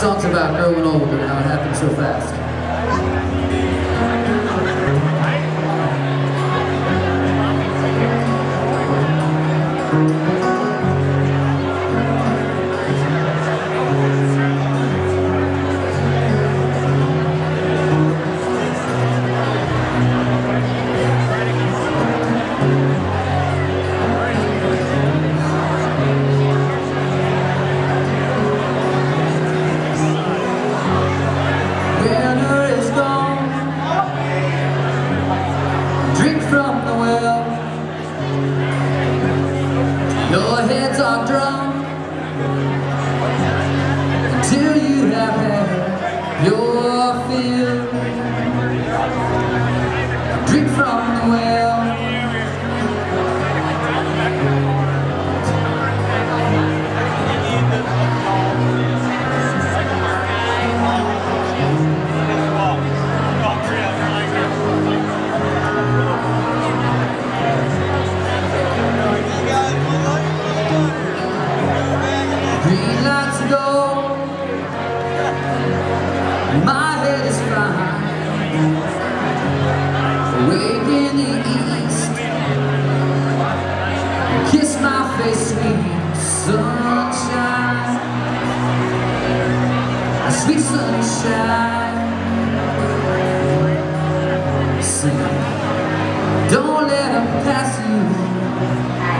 song's about growing older and how it happened so fast. Sunshine, sing. Don't let them pass you.